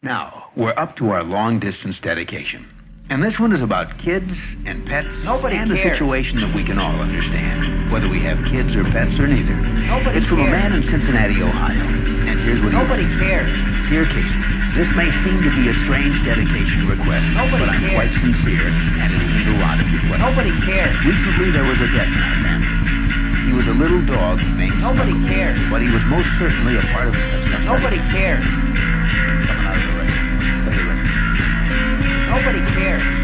Now, we're up to our long-distance dedication. And this one is about kids and pets and a situation that we can all understand, whether we have kids or pets or neither. It's from a man in Cincinnati, Ohio. And here's what he cares. Dear Casey, this may seem to be a strange dedication request, but I'm quite sincere, and it'll mean a lot of requests. Recently, there was a death in our family. He was a little dog named Nobody cares. But he was most certainly a part of the system. Nobody cares. Coming out of the race. Nobody cares. Nobody cares.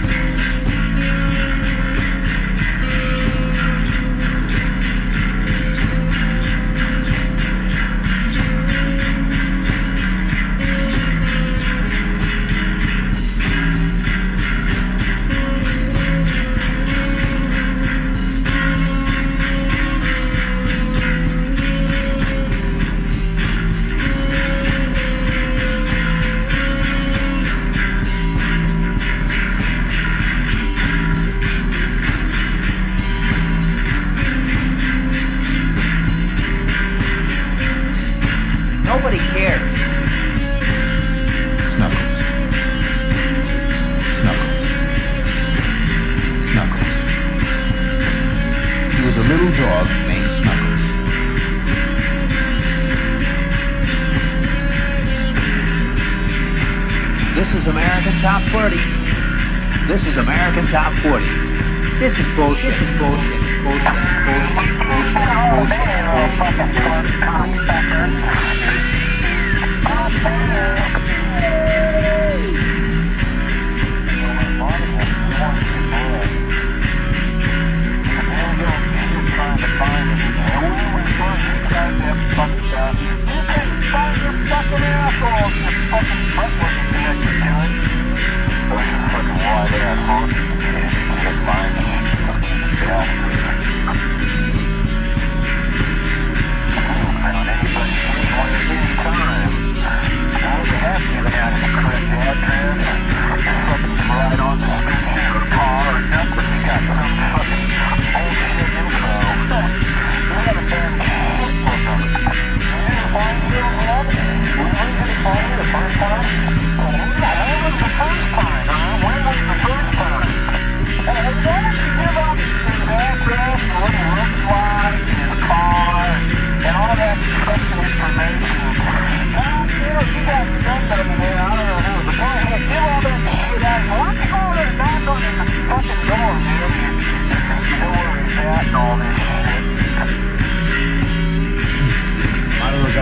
Snuggles. Snuggles. Snuggles. He was a little dog named Snuggles. This is American Top 40. This is American Top 40. This is bullshit. This is bullshit.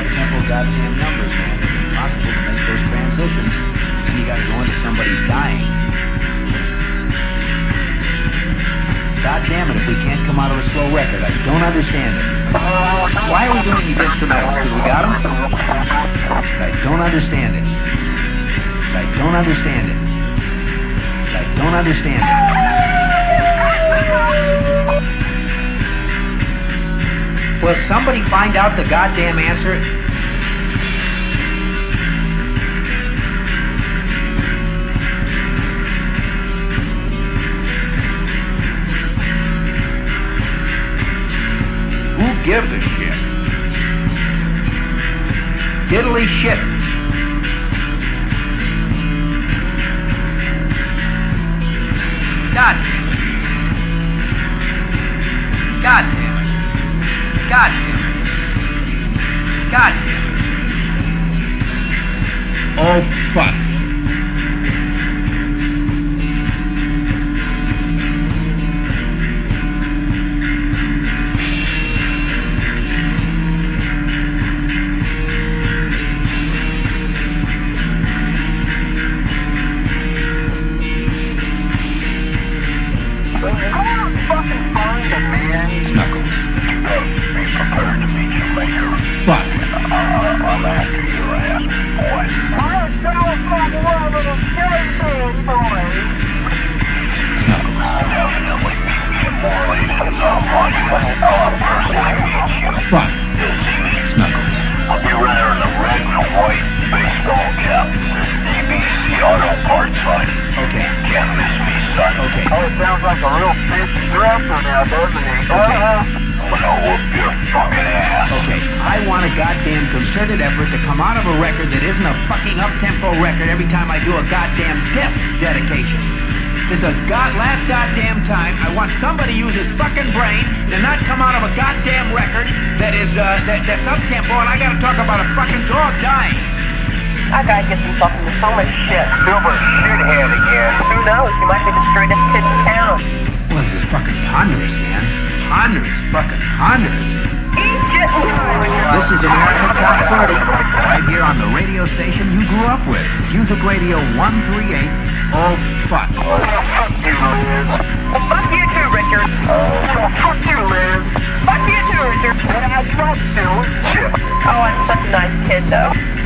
Goddamn numbers, man. It's impossible to make those transitions. And you gotta go into somebody's dying. Goddamn it, if we can't come out of a slow record, I don't understand it. Why are we doing these instrumentals? Because we got them? I don't understand it. I don't understand it. I don't understand it. Will somebody find out the goddamn answer? Give a shit. Diddly shit. God damn it. God damn it. God damn it. God damn it. Oh fuck. Okay. Oh, it sounds like a real fish dresser now, doesn't it? Okay, I want a goddamn concerted effort to come out of a record that isn't a fucking up-tempo record every time I do a goddamn depth dedication. This is a last goddamn time I want somebody to use his fucking brain to not come out of a goddamn record that is, that's up-tempo, and I gotta talk about a fucking dog dying. I gotta get some fucking so much shit. Silver shithead again. Who knows? He might be the straightest kid in town. Well, this is fucking ponderous, man. Honors, fucking honors. This is America Top 40, right here on the radio station you grew up with. Music Radio 138. Oh, fuck. Oh, fuck you, Liz. Well, fuck you too, Richard. Oh, fuck you, Liz. Fuck you too, Richard. I trust you. Oh, I'm such a nice kid, though.